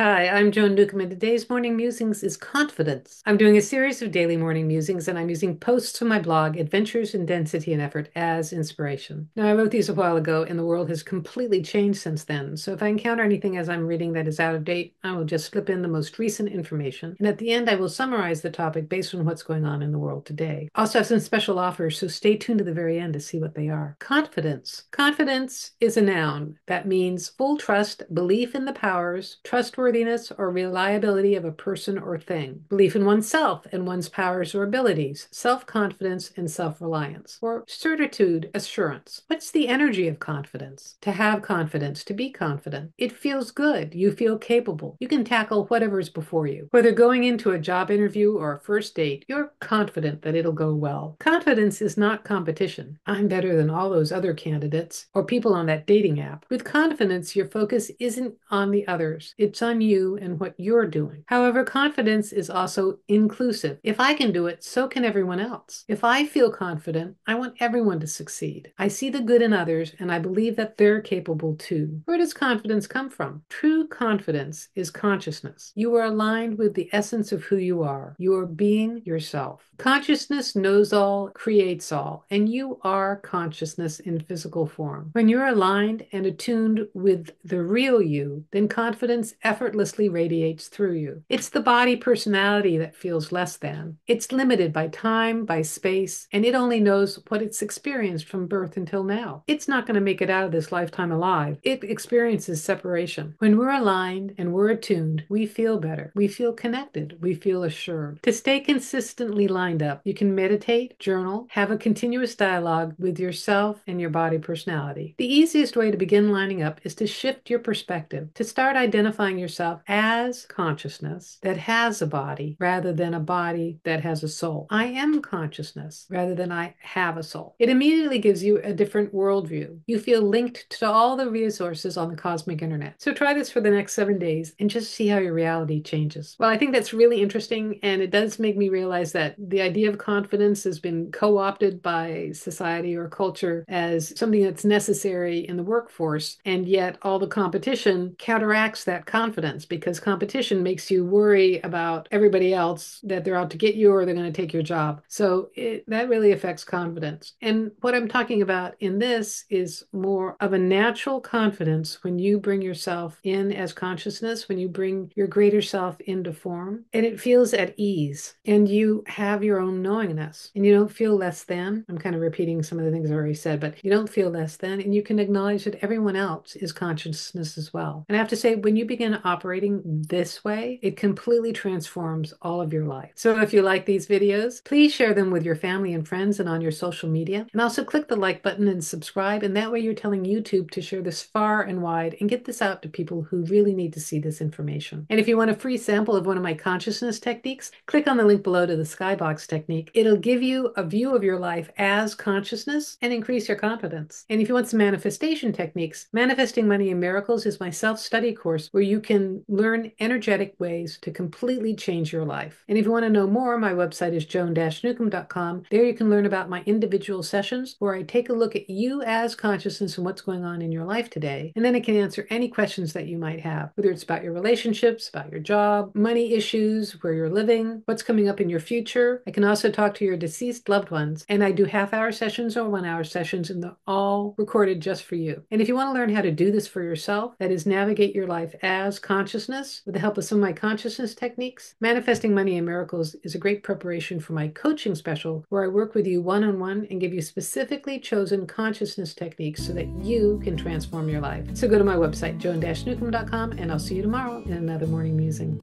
Hi, I'm Joan Newcomb, and today's Morning Musings is confidence. I'm doing a series of daily morning musings, and I'm using posts from my blog, Adventures in Density and Effort, as inspiration. Now, I wrote these a while ago, and the world has completely changed since then, so if I encounter anything as I'm reading that is out of date, I will just slip in the most recent information, and at the end, I will summarize the topic based on what's going on in the world today. I also have some special offers, so stay tuned to the very end to see what they are. Confidence. Confidence is a noun that means full trust, belief in the powers, trustworthiness, or reliability of a person or thing, belief in oneself and one's powers or abilities, self-confidence and self-reliance, or certitude, assurance. What's the energy of confidence? To have confidence, to be confident. It feels good. You feel capable. You can tackle whatever's before you. Whether going into a job interview or a first date, you're confident that it'll go well. Confidence is not competition. I'm better than all those other candidates or people on that dating app. With confidence, your focus isn't on the others. It's on you and what you're doing. However, confidence is also inclusive. If I can do it, so can everyone else. If I feel confident, I want everyone to succeed. I see the good in others, and I believe that they're capable too. Where does confidence come from? True confidence is consciousness. You are aligned with the essence of who you are. You are being yourself. Consciousness knows all, creates all, and you are consciousness in physical form. When you're aligned and attuned with the real you, then confidence effortlessly radiates through you. It's the body personality that feels less than. It's limited by time, by space, and it only knows what it's experienced from birth until now. It's not going to make it out of this lifetime alive. It experiences separation. When we're aligned and we're attuned, we feel better. We feel connected. We feel assured. To stay consistently lined up, you can meditate, journal, have a continuous dialogue with yourself and your body personality. The easiest way to begin lining up is to shift your perspective, to start identifying yourself as consciousness that has a body rather than a body that has a soul. I am consciousness rather than I have a soul. It immediately gives you a different worldview. You feel linked to all the resources on the cosmic internet. So try this for the next 7 days and just see how your reality changes. Well, I think that's really interesting, and it does make me realize that the idea of confidence has been co-opted by society or culture as something that's necessary in the workforce, and yet all the competition counteracts that confidence, because competition makes you worry about everybody else, that they're out to get you or they're going to take your job. So that really affects confidence. And what I'm talking about in this is more of a natural confidence when you bring yourself in as consciousness, when you bring your greater self into form, and it feels at ease and you have your own knowingness and you don't feel less than. I'm kind of repeating some of the things I've already said, but you don't feel less than, and you can acknowledge that everyone else is consciousness as well. And I have to say, when you begin operating this way, it completely transforms all of your life. So if you like these videos, please share them with your family and friends and on your social media. And also click the like button and subscribe. And that way you're telling YouTube to share this far and wide and get this out to people who really need to see this information. And if you want a free sample of one of my consciousness techniques, click on the link below to the Skybox technique. It'll give you a view of your life as consciousness and increase your confidence. And if you want some manifestation techniques, Manifesting Money and Miracles is my self-study course where you can learn energetic ways to completely change your life. And if you want to know more, my website is joan-newcomb.com. There you can learn about my individual sessions where I take a look at you as consciousness and what's going on in your life today. And then I can answer any questions that you might have, whether it's about your relationships, about your job, money issues, where you're living, what's coming up in your future. I can also talk to your deceased loved ones. And I do half-hour sessions or one-hour sessions, and they're all recorded just for you. And if you want to learn how to do this for yourself, that is navigate your life as consciousness with the help of some of my consciousness techniques, Manifesting Money and Miracles is a great preparation for my coaching special where I work with you one-on-one and give you specifically chosen consciousness techniques so that you can transform your life. So go to my website, joan-newcomb.com, and I'll see you tomorrow in another Morning Musing.